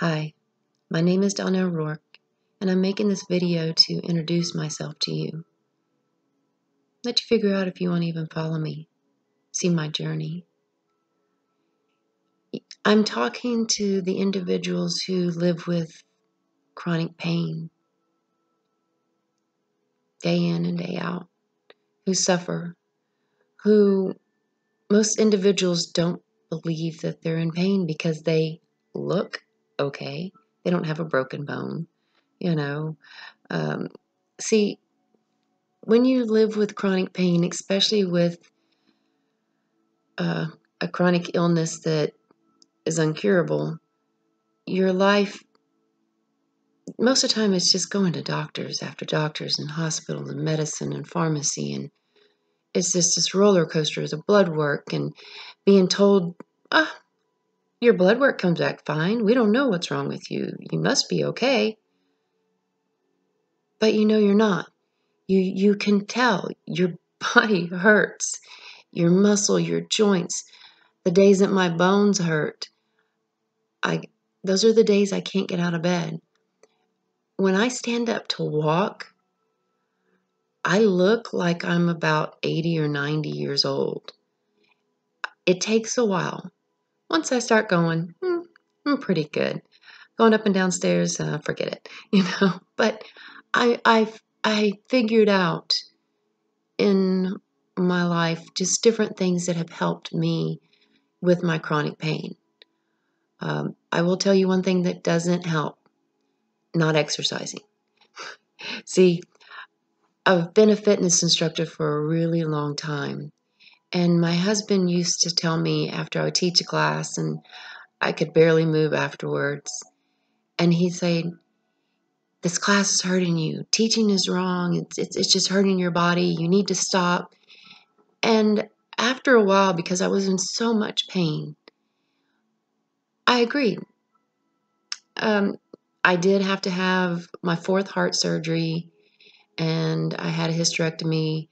Hi, my name is Donel Rourke, and I'm making this video to introduce myself to you. Let you figure out if you want to even follow me, see my journey. I'm talking to the individuals who live with chronic pain, day in and day out, who suffer, who most individuals don't believe that they're in pain because they look okay. They don't have a broken bone, you know. See, when you live with chronic pain, especially with a chronic illness that is incurable, your life, most of the time, it's just going to doctors after doctors and hospitals and medicine and pharmacy. And it's just this roller coaster of blood work and being told, your blood work comes back fine. We don't know what's wrong with you. You must be okay. But you know you're not. You can tell. Your body hurts. Your muscle, your joints. The days that my bones hurt, those are the days I can't get out of bed. When I stand up to walk, I look like I'm about 80 or 90 years old. It takes a while. Once I start going, I'm pretty good. Going up and downstairs, forget it, you know. But I figured out in my life just different things that have helped me with my chronic pain. I will tell you one thing that doesn't help: not exercising. See, I've been a fitness instructor for a really long time. And my husband used to tell me after I would teach a class and I could barely move afterwards. And he'd say, this class is hurting you. Teaching is wrong. It's just hurting your body. You need to stop. And after a while, because I was in so much pain, I agreed. I did have to have my 4th heart surgery, and I had a hysterectomy.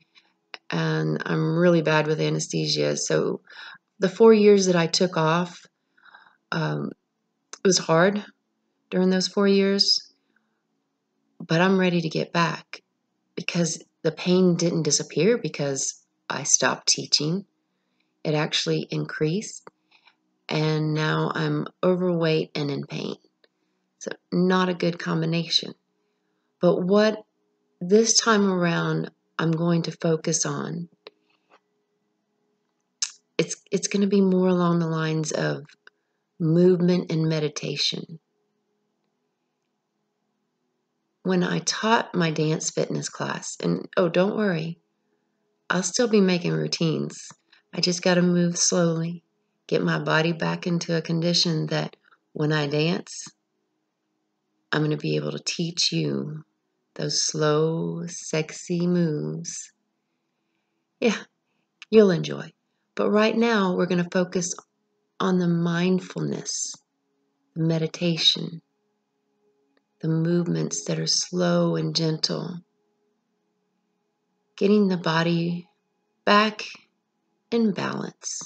And I'm really bad with anesthesia. So the 4 years that I took off, it was hard during those 4 years, but I'm ready to get back because the pain didn't disappear because I stopped teaching. It actually increased, and now I'm overweight and in pain. So not a good combination. But what this time around I'm going to focus on, it's going to be more along the lines of movement and meditation. When I taught my dance fitness class, and oh, don't worry, I'll still be making routines. I just got to move slowly, get my body back into a condition that when I dance, I'm going to be able to teach you those slow, sexy moves. Yeah, you'll enjoy. But right now, we're going to focus on the mindfulness, the meditation, the movements that are slow and gentle, getting the body back in balance.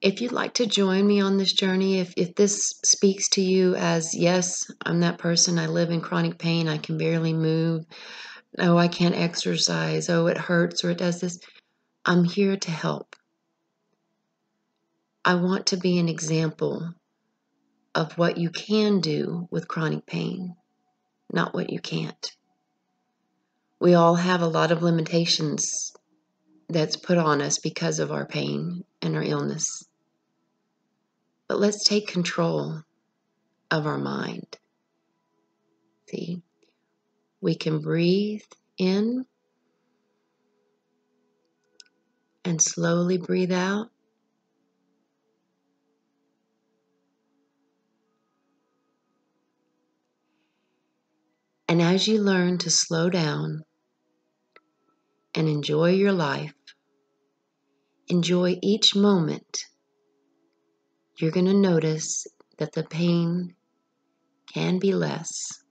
If you'd like to join me on this journey, if this speaks to you as, yes, I'm that person, I live in chronic pain, I can barely move, oh, I can't exercise, oh, it hurts or it does this, I'm here to help. I want to be an example of what you can do with chronic pain, not what you can't. We all have a lot of limitations that's put on us because of our pain and our illness. But let's take control of our mind. See, we can breathe in and slowly breathe out. And as you learn to slow down and enjoy your life, enjoy each moment, you're going to notice that the pain can be less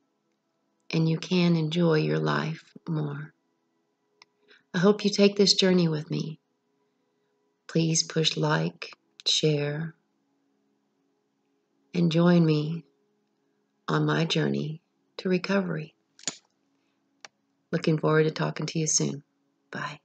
and you can enjoy your life more. I hope you take this journey with me. Please push like, share, and join me on my journey to recovery. Looking forward to talking to you soon. Bye.